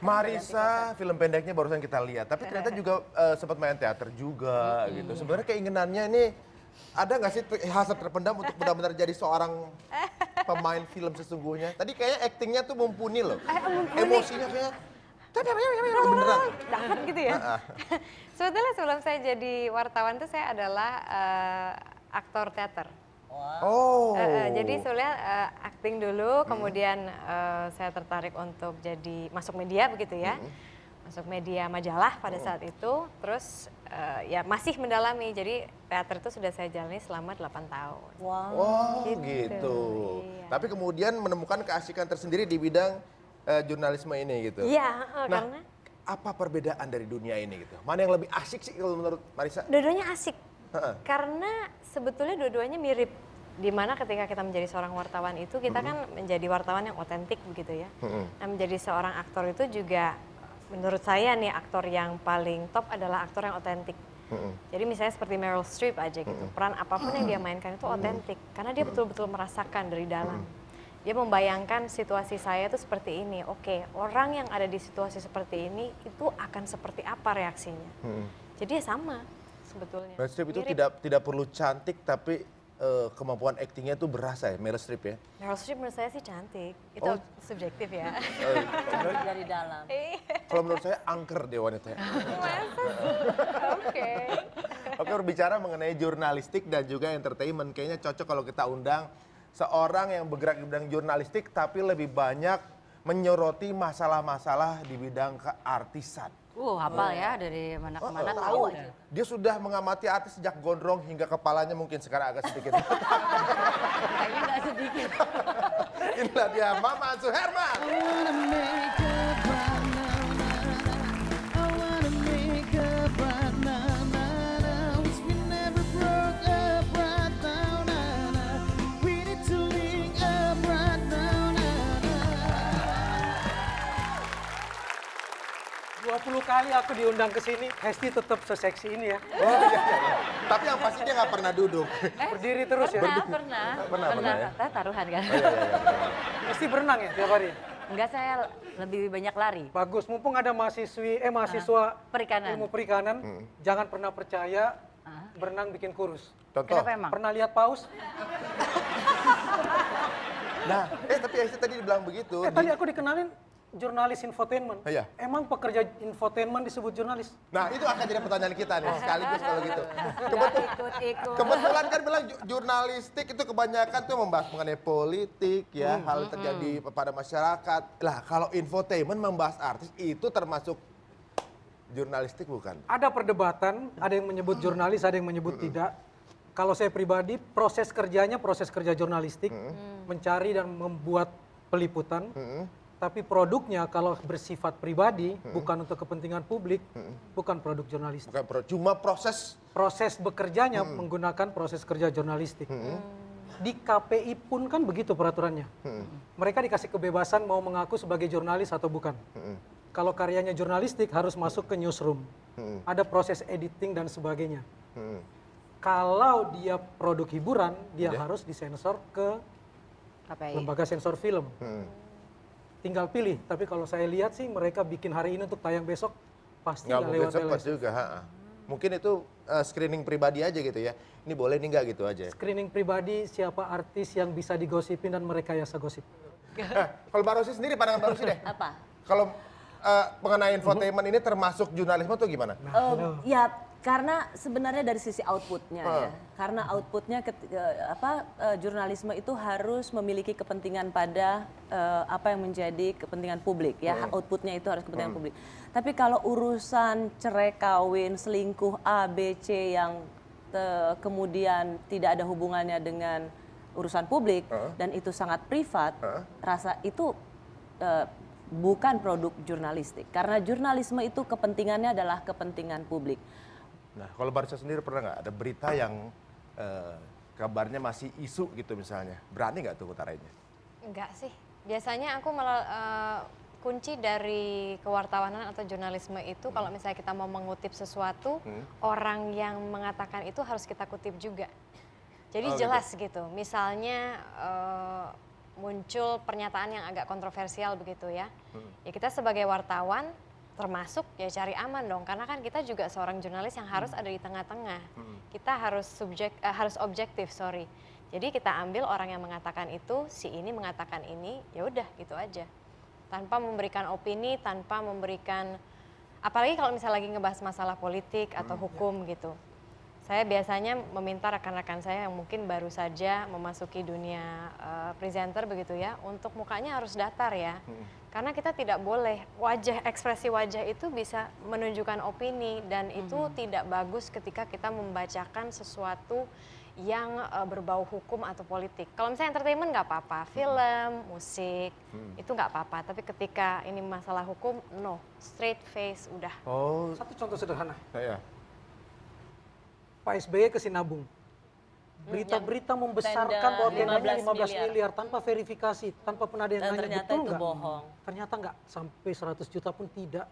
Marissa, film pendeknya barusan kita lihat, tapi ternyata juga sempat main teater juga gitu. Sebenarnya keinginannya ini ada nggak sih hasrat terpendam untuk benar-benar jadi seorang pemain film sesungguhnya? Tadi kayaknya aktingnya tuh mumpuni loh, emosinya kayak beneran. Dapat gitu ya. Sebetulnya sebelum saya jadi wartawan tuh saya adalah aktor teater. Wow. Oh. Jadi soalnya akting dulu, kemudian saya tertarik untuk jadi masuk media begitu ya, masuk media majalah pada saat itu. Terus ya masih mendalami, jadi teater itu sudah saya jalani selama 8 tahun. Wow. Oh, gitu. Iya. Tapi kemudian menemukan keasikan tersendiri di bidang jurnalisme ini gitu. Iya, nah, karena apa perbedaan dari dunia ini gitu? Mana yang lebih asik sih kalau menurut Marissa? Dua-duanya asik. Karena sebetulnya dua-duanya mirip, dimana ketika kita menjadi seorang wartawan itu kita kan menjadi wartawan yang otentik begitu ya. Nah, menjadi seorang aktor itu juga menurut saya nih aktor yang paling top adalah aktor yang otentik. Jadi misalnya seperti Meryl Streep aja gitu, peran apapun yang dia mainkan itu otentik karena dia betul-betul merasakan dari dalam. Dia membayangkan situasi saya itu seperti ini, oke, orang yang ada di situasi seperti ini itu akan seperti apa reaksinya. Jadi ya sama. Sebetulnya. Meryl Streep itu tidak perlu cantik tapi kemampuan aktingnya itu berasa ya, Meryl Streep ya? Meryl Streep menurut saya sih cantik, itu subjektif ya. Cantik dari dalam. Kalau menurut saya angker dia wanitanya. Oke. Oke, berbicara mengenai jurnalistik dan juga entertainment, kayaknya cocok kalau kita undang seorang yang bergerak di bidang jurnalistik tapi lebih banyak menyoroti masalah-masalah di bidang keartisan. Hafal ya, dari mana ke mana tahu aja. Dia sudah mengamati artis sejak gondrong hingga kepalanya mungkin sekarang agak sedikit. Kayaknya nggak sedikit. Inilah dia Mama Suherman. Puluh kali aku diundang ke sini, Hesty tetap seseksi ini ya. Oh, iya, iya. Tapi yang pasti dia nggak pernah duduk. Berdiri terus pernah, ya? Pernah. Saya taruhan kan. Oh, iya. Hesty berenang ya tiap hari? Enggak, saya lebih banyak lari. Bagus, mumpung ada mahasiswa perikanan. Ilmu perikanan, jangan pernah percaya berenang bikin kurus. Contoh? Kenapa emang? Pernah lihat paus? Nah, tapi Hesty tadi dibilang begitu. Tadi aku dikenalin jurnalis infotainment. Iya. Emang pekerja infotainment disebut jurnalis? Nah, itu akan jadi pertanyaan kita nih sekaligus kalau gitu. Kebetulan kan bilang jurnalistik itu kebanyakan tuh membahas mengenai politik ya, hal terjadi pada masyarakat. Lah, kalau infotainment membahas artis itu termasuk jurnalistik bukan? Ada perdebatan, ada yang menyebut jurnalis, ada yang menyebut tidak. Kalau saya pribadi, proses kerjanya proses kerja jurnalistik, mencari dan membuat peliputan. Tapi produknya kalau bersifat pribadi, bukan untuk kepentingan publik, bukan produk jurnalistik. Bukan cuma proses bekerjanya menggunakan proses kerja jurnalistik. Di KPI pun kan begitu peraturannya. Mereka dikasih kebebasan mau mengaku sebagai jurnalis atau bukan. Kalau karyanya jurnalistik harus masuk ke newsroom. Ada proses editing dan sebagainya. Kalau dia produk hiburan, dia harus disensor ke KPI. Lembaga sensor film. Tinggal pilih, tapi kalau saya lihat sih mereka bikin hari ini untuk tayang besok pasti nggak lewat cepat juga. Mungkin itu screening pribadi aja gitu ya, ini boleh ini nggak gitu aja. Screening pribadi siapa artis yang bisa digosipin dan merekayasa gosip. Kalau Mbak Rosi sendiri, pandangan Mbak Rosi deh. Apa? Kalau mengenai infotainment ini termasuk jurnalisme tuh gimana? Ya karena sebenarnya dari sisi outputnya ya, karena outputnya jurnalisme itu harus memiliki kepentingan pada apa yang menjadi kepentingan publik ya, outputnya itu harus kepentingan publik. Tapi kalau urusan cerai, kawin, selingkuh A, B, C yang kemudian tidak ada hubungannya dengan urusan publik dan itu sangat privat, rasa itu bukan produk jurnalistik. Karena jurnalisme itu kepentingannya adalah kepentingan publik. Nah, kalau Marissa sendiri pernah nggak ada berita yang kabarnya masih isu gitu misalnya? Berani nggak tuh utarainnya? Enggak sih. Biasanya aku malah kunci dari kewartawanan atau jurnalisme itu kalau misalnya kita mau mengutip sesuatu, orang yang mengatakan itu harus kita kutip juga. Jadi jelas gitu. Misalnya muncul pernyataan yang agak kontroversial begitu ya. Ya kita sebagai wartawan termasuk ya cari aman dong, karena kan kita juga seorang jurnalis yang harus ada di tengah-tengah. Kita harus objektif, sorry. Jadi kita ambil orang yang mengatakan itu, si ini mengatakan ini, ya udah gitu aja. Tanpa memberikan opini, tanpa memberikan, apalagi kalau misalnya lagi ngebahas masalah politik atau hukum gitu. Saya biasanya meminta rekan-rekan saya yang mungkin baru saja memasuki dunia presenter begitu ya, untuk mukanya harus datar ya. Karena kita tidak boleh, ekspresi wajah itu bisa menunjukkan opini dan itu tidak bagus ketika kita membacakan sesuatu yang berbau hukum atau politik. Kalau misalnya entertainment nggak apa-apa, film, musik, itu nggak apa-apa. Tapi ketika ini masalah hukum, no, straight face udah. Oh. Satu contoh sederhana. Ya, ya. Pak SBY ke Sinabung. Berita-berita membesarkan bahwa dendanya 15 miliar tanpa verifikasi, tanpa penadianya betul nggak? Bohong. Ternyata nggak, sampai 100 juta pun tidak.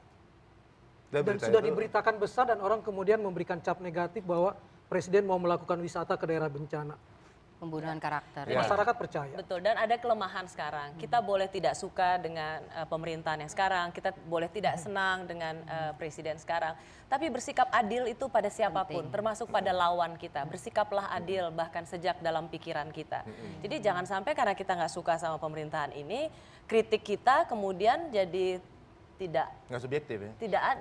Dan sudah diberitakan besar dan orang kemudian memberikan cap negatif bahwa Presiden mau melakukan wisata ke daerah bencana. Pembunuhan karakter. Ya. Masyarakat percaya. Betul, dan ada kelemahan sekarang. Kita boleh tidak suka dengan pemerintahan yang sekarang, kita boleh tidak senang dengan presiden sekarang. Tapi bersikap adil itu pada siapapun, termasuk pada lawan kita. Bersikaplah adil bahkan sejak dalam pikiran kita. Jadi jangan sampai karena kita nggak suka sama pemerintahan ini, kritik kita kemudian jadi nggak subjektif ya?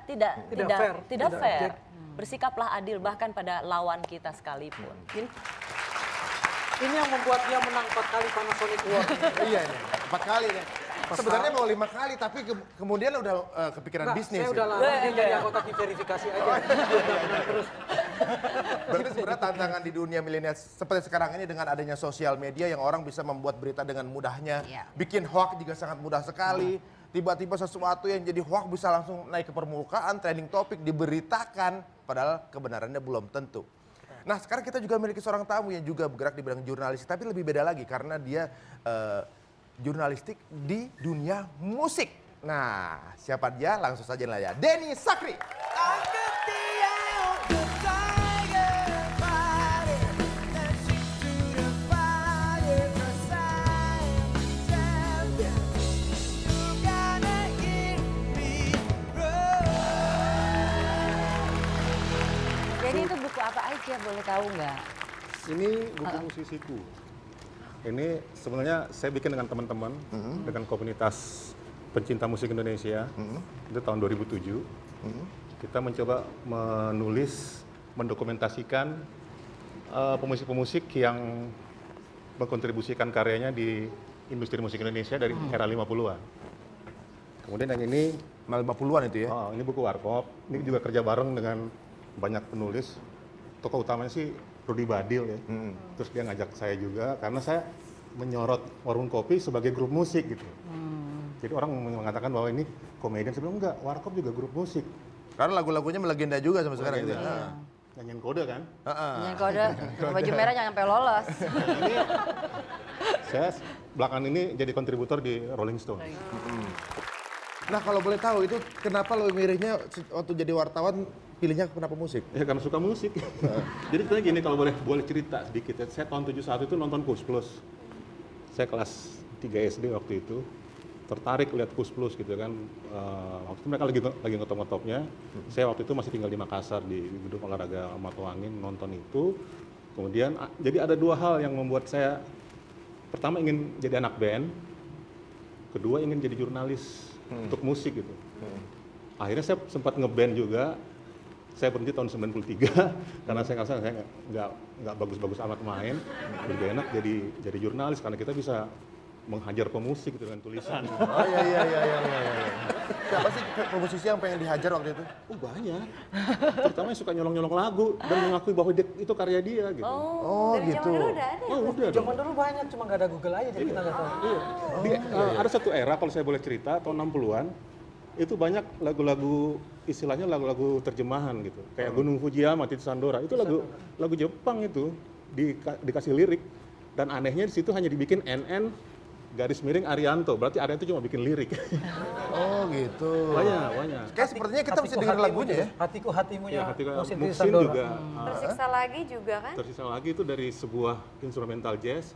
Tidak fair. Bersikaplah adil bahkan pada lawan kita sekalipun. Ini yang membuat dia menang 4 kali Panasonic World. Iya, 4 kali ya. Sebenarnya mau 5 kali, tapi kemudian udah kepikiran bisnis. Saya udah lama jadi anggota diverifikasi aja. Terus. Berarti sebenarnya tantangan di dunia milenial seperti sekarang ini dengan adanya sosial media yang orang bisa membuat berita dengan mudahnya, bikin hoax juga sangat mudah sekali. Tiba-tiba sesuatu yang jadi hoax bisa langsung naik ke permukaan, trending topik, diberitakan, padahal kebenarannya belum tentu. Nah sekarang kita juga memiliki seorang tamu yang juga bergerak di bidang jurnalistik, tapi lebih beda lagi karena dia jurnalistik di dunia musik. Nah siapa dia? Langsung saja lah ya, Denny Sakrie. Ya, boleh tahu nggak? Ini buku musisiku. Ini sebenarnya saya bikin dengan teman-teman, dengan komunitas pencinta musik Indonesia. Itu tahun 2007. Kita mencoba menulis, mendokumentasikan pemusik-pemusik yang mengkontribusikan karyanya di industri musik Indonesia dari era 50-an. Kemudian yang ini... 50-an itu ya? Oh, ini buku Warkop. Ini juga kerja bareng dengan banyak penulis. Tokoh utamanya sih Rudy Badil ya, terus dia ngajak saya juga karena saya menyorot Warung Kopi sebagai grup musik gitu. Jadi orang mengatakan bahwa ini komedian, sebelum enggak, Warkop juga grup musik. Karena lagu-lagunya melegenda juga sama sekarang gitu. Nyanyian kode kan? Nyanyian kode, baju merah jangan sampai lolos. Ini, saya belakangan ini jadi kontributor di Rolling Stone. Nah kalau boleh tahu itu kenapa lo milihnya waktu jadi wartawan? Pilihnya kenapa musik? Ya karena suka musik. Jadi ceritanya gini, kalau boleh cerita sedikit ya. Saya tahun 71 itu nonton Pus Plus. Saya kelas 3 SD waktu itu. Tertarik lihat Pus Plus gitu kan. Waktu itu mereka lagi ngetop-ngetopnya. Saya waktu itu masih tinggal di Makassar, di gedung olahraga Matuangin, nonton itu. Kemudian jadi ada 2 hal yang membuat saya, pertama ingin jadi anak band, kedua ingin jadi jurnalis untuk musik gitu. Akhirnya saya sempat ngeband juga. Saya berhenti tahun 93 karena saya ngerasa saya nggak bagus-bagus amat main, lebih enak jadi jurnalis karena kita bisa menghajar pemusik gitu dengan tulisan. Oh iya. Siapa sih pemusisi yang pengen dihajar waktu itu? Oh banyak, terutama yang suka nyolong-nyolong lagu dan mengakui bahwa itu karya dia gitu. Oh gitu. Zaman dulu banyak, cuma nggak ada Google aja jadi kita nggak tahu. Ada satu era kalau saya boleh cerita tahun 60-an. Itu banyak lagu-lagu, istilahnya lagu-lagu terjemahan gitu. Kayak Gunung Fujiyama, Titu Sandora, itu lagu Jepang itu, dikasih lirik. Dan anehnya di situ hanya dibikin NN _Arianto, berarti Arianto cuma bikin lirik. Oh gitu. Banyak. Kayak sepertinya kita mesti dengar lagunya ya. Hatiku Hatimunya. Musim juga. Tersiksa Lagi juga kan? Tersiksa Lagi itu dari sebuah instrumental jazz.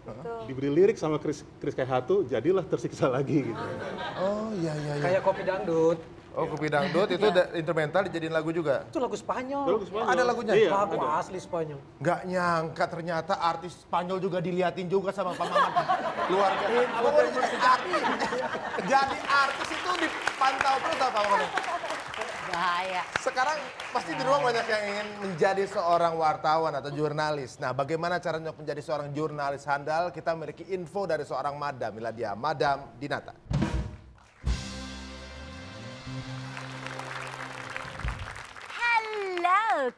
Diberi lirik sama Chris Kaihatu, jadilah Tersiksa Lagi gitu. Oh iya. Kayak Kopi Dangdut. Oh, Kopi Dangdut itu instrumental dijadiin lagu juga? Itu lagu Spanyol. Ada lagunya? Iya, lagu asli Spanyol. Nggak nyangka ternyata artis Spanyol juga diliatin juga sama pamangan keluarga. Jadi artis itu dipantau terus apa pamangan? Bahaya. Sekarang pasti di rumah banyak yang ingin menjadi seorang wartawan atau jurnalis. Nah, bagaimana caranya menjadi seorang jurnalis handal? Kita memiliki info dari seorang madam. Inilah dia, Madam Dinata.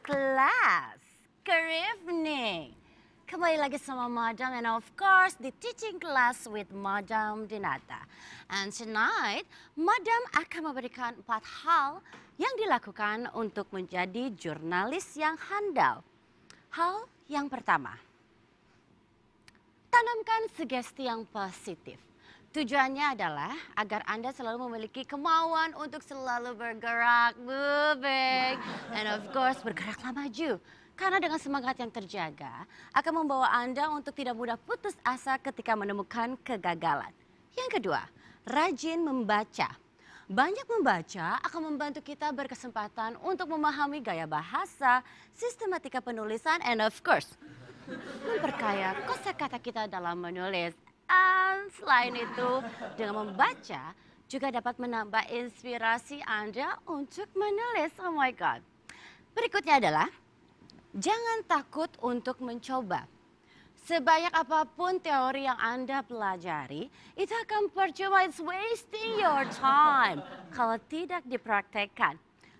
Kelas, good evening. Kembali lagi sama Madam and of course the teaching class with Madam Dinata. And tonight, Madam akan memberikan 4 hal yang dilakukan untuk menjadi jurnalis yang handal. Hal yang pertama, tanamkan sugesti yang positif. Tujuannya adalah agar Anda selalu memiliki kemauan untuk selalu bergerak, moving. And of course bergeraklah maju. Karena dengan semangat yang terjaga akan membawa Anda untuk tidak mudah putus asa ketika menemukan kegagalan. Yang kedua, rajin membaca. Banyak membaca akan membantu kita berkesempatan untuk memahami gaya bahasa, sistematika penulisan, and of course memperkaya kosakata kita dalam menulis. Dan selain itu, dengan membaca juga dapat menambah inspirasi Anda untuk menulis. Oh my God. Berikutnya adalah, jangan takut untuk mencoba. Sebanyak apapun teori yang Anda pelajari, itu akan percuma, it's wasting your time kalau tidak dipraktekkan.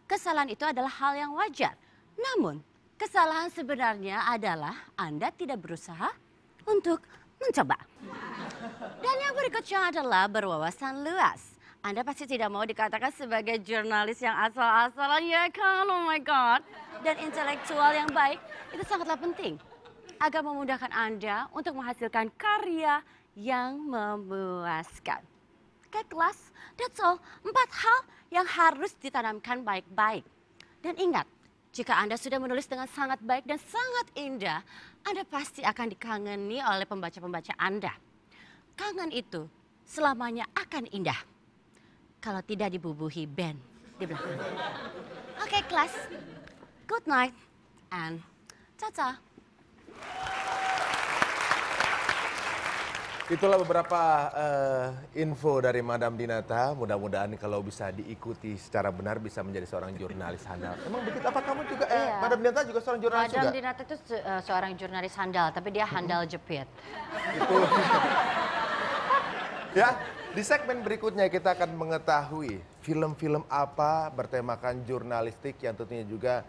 Kesalahan itu adalah hal yang wajar. Namun, kesalahan sebenarnya adalah Anda tidak berusaha untuk mencoba. Dan yang berikutnya adalah berwawasan luas. Anda pasti tidak mau dikatakan sebagai jurnalis yang asal-asalan, ya kan? Oh my God. Dan intelektual yang baik itu sangatlah penting agar memudahkan Anda untuk menghasilkan karya yang memuaskan. Oke kelas, that's all. 4 hal yang harus ditanamkan baik-baik. Dan ingat, jika Anda sudah menulis dengan sangat baik dan sangat indah, Anda pasti akan dikangeni oleh pembaca-pembaca Anda. Kangen itu selamanya akan indah kalau tidak dibubuhi band di belakang. Oke kelas, good night and ta-ta. Itulah beberapa info dari Madam Dinata. Mudah-mudahan kalau bisa diikuti secara benar bisa menjadi seorang jurnalis handal. Emang begitu? Apa kamu juga? Iya. Madam Dinata juga seorang jurnalis handal. Madam Dinata itu seorang jurnalis handal, tapi dia handal jepit. Itu. Ya, di segmen berikutnya kita akan mengetahui film-film apa bertemakan jurnalistik yang tentunya juga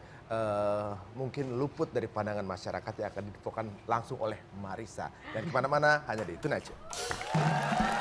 mungkin luput dari pandangan masyarakat yang akan diinfokan langsung oleh Marissa. Dan kemana-mana hanya di Tonight Show.